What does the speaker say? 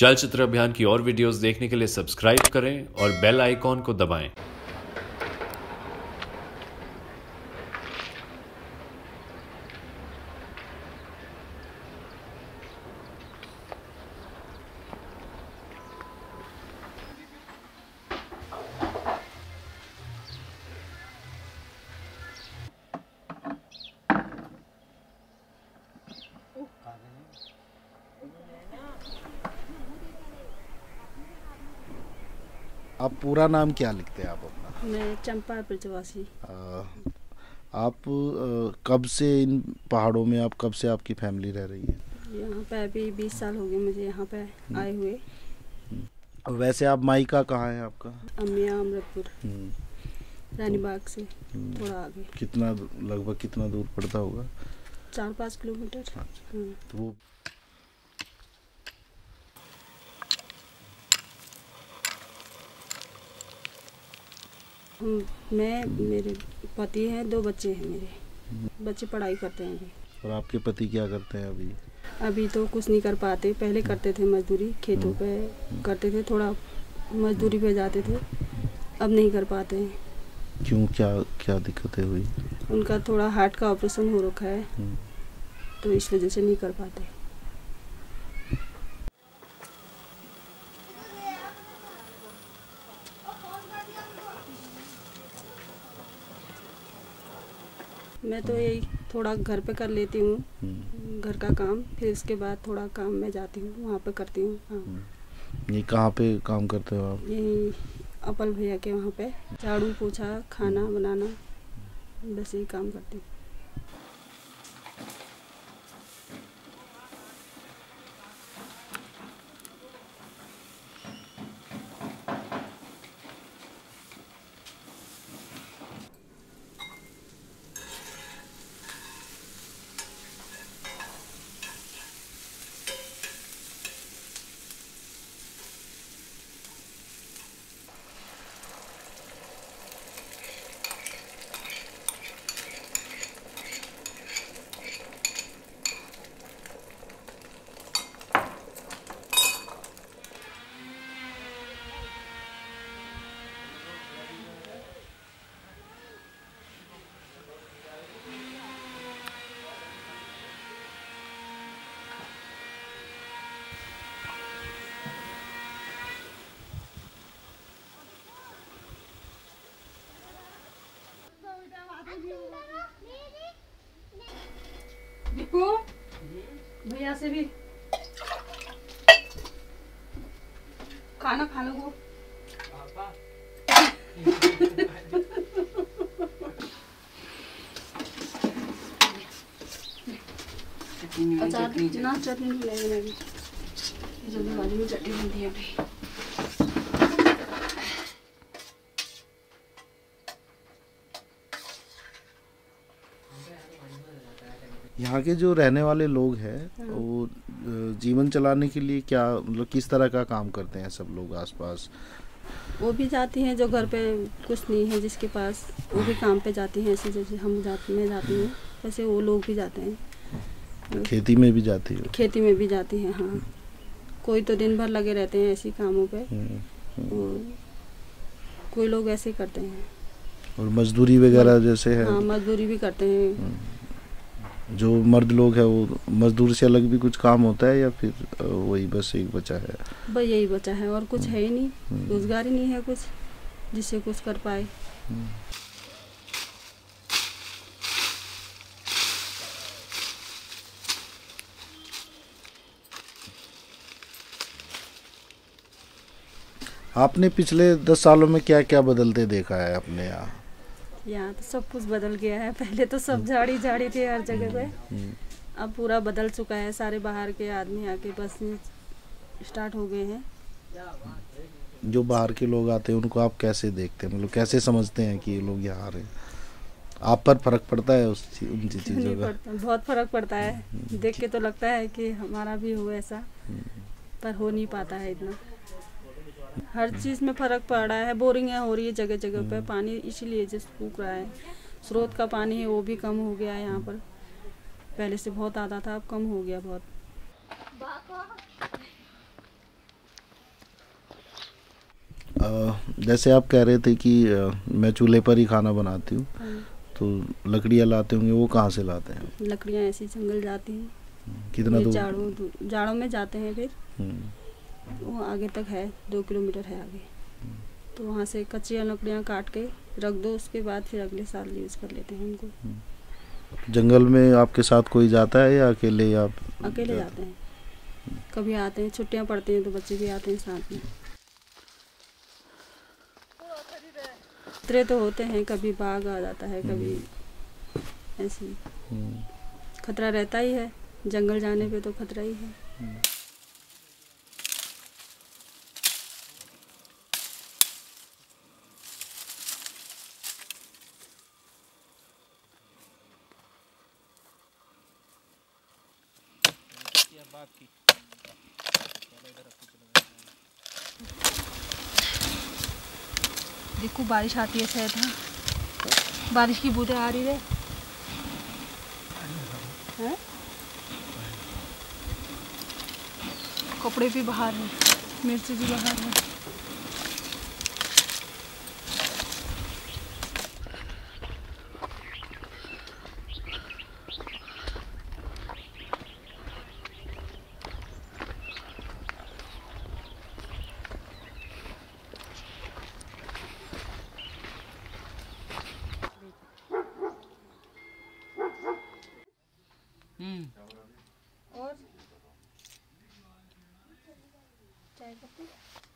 चलचित्र अभियान की और वीडियोस देखने के लिए सब्सक्राइब करें और बेल आइकॉन को दबाएं। आप पूरा नाम क्या लिखते हैं आप अपना? मैं चंपा प्रजावासी। आप कब से इन पहाड़ों में, आप कब से आपकी फैमिली रह रही है यहाँ पे? अभी 20 साल हो गए मुझे यहाँ पे आए हुए। वैसे आप मायका कहाँ है आपका? अमिया अमृतपुर, रानीबाग से थोड़ा आगे। कितना लगभग कितना दूर पड़ता होगा? 4-5 किलोमीटर। तो वो मैं, मेरे पति हैं, 2 बच्चे हैं मेरे। बच्चे पढ़ाई करते हैं अभी। और आपके पति क्या करते हैं अभी? अभी तो कुछ नहीं कर पाते, पहले करते थे मजदूरी, खेतों पे करते थे, थोड़ा मजदूरी पे जाते थे, अब नहीं कर पाते हैं। क्यों, क्या क्या दिक्कतें हुई? उनका थोड़ा हार्ट का ऑपरेशन हो रखा है, तो इस वजह से नहीं कर पाते। मैं तो यही थोड़ा घर पे कर लेती हूँ, घर का काम, फिर इसके बाद थोड़ा काम में जाती हूँ, वहाँ पे करती हूँ। ये कहाँ पे काम करते हो आप? यही अपल भैया के वहाँ पे, झाड़ू पोछा, खाना बनाना, बस यही काम करती हूँ। देखो भैया से भी खाना खा लो वो। अच्छा जितना चटनी मिलेगी जल्दी बाजू में चटनी बनती है अभी। यहाँ के जो रहने वाले लोग हैं वो जीवन चलाने के लिए क्या, मतलब किस तरह का काम करते हैं सब लोग आसपास? वो भी जाती हैं जो घर पे कुछ नहीं है जिसके पास, वो भी काम पे जाती हैं, ऐसे जैसे हम जाती हैं वैसे वो लोग भी जाते हैं। खेती में भी जाती है? खेती में भी जाती हैं हाँ। कोई तो दिन भर लगे रहते हैं ऐसी कामों पर, कोई लोग ऐसे करते हैं। और मजदूरी वगैरह जैसे है? हाँ मजदूरी भी करते हैं। जो मर्द लोग है वो मजदूर से अलग भी कुछ काम होता है या फिर वही बस एक बचा है? बस यही बचा है और कुछ है ही नहीं, रोजगार ही नहीं है कुछ जिससे कुछ कर पाए। आपने पिछले 10 सालों में क्या क्या बदलते देखा है अपने यहाँ? यहाँ तो सब कुछ बदल गया है, पहले तो सब झाड़ी झाड़ी थे हर जगह पे, अब पूरा बदल चुका है। सारे बाहर के आदमी आके बस स्टार्ट हो गए हैं। जो बाहर के लोग आते हैं उनको आप कैसे देखते हैं, मतलब कैसे समझते हैं कि ये लोग यहाँ आ रहे हैं? आप पर फर्क पड़ता है उस चीज़ों का? बहुत फर्क पड़ता है, देख के तो लगता है कि हमारा भी हो ऐसा, पर हो नहीं पाता है इतना। हर चीज़ में फ़र्क पड़ रहा है, बोरिंग है हो रही है जगह जगह पे, पानी इसीलिए जो सूख रहा है, स्रोत का पानी है वो भी कम हो गया है यहाँ पर। पहले से बहुत आता था, अब कम हो गया बहुत। जैसे आप कह रहे थे कि मैं चूल्हे पर ही खाना बनाती हूँ, तो लकड़ियाँ लाते होंगे, वो कहाँ से लाते हैं? लकड़ियाँ ऐसी जंगल जाती हैं। कितना दूर? जाड़ों में जाते हैं, फिर वो आगे तक है, 2 किलोमीटर है आगे, तो वहाँ से कच्चियाँ लकड़ियाँ काट के रख दो, उसके बाद फिर अगले साल यूज़ कर लेते हैं उनको। जंगल में आपके साथ कोई जाता है या अकेले आप? अकेले जाते हैं, कभी आते हैं, छुट्टियाँ पड़ती हैं तो बच्चे भी आते हैं साथ में। खतरे तो होते हैं, कभी बाघ आ जाता है, कभी ऐसे, खतरा रहता ही है, जंगल जाने पे तो खतरा ही है। देखो बारिश आती है, शायद है, बारिश की बूंदें आ रही है। कपड़े भी बाहर हैं, मिर्ची भी बाहर है। और चाय पत्ती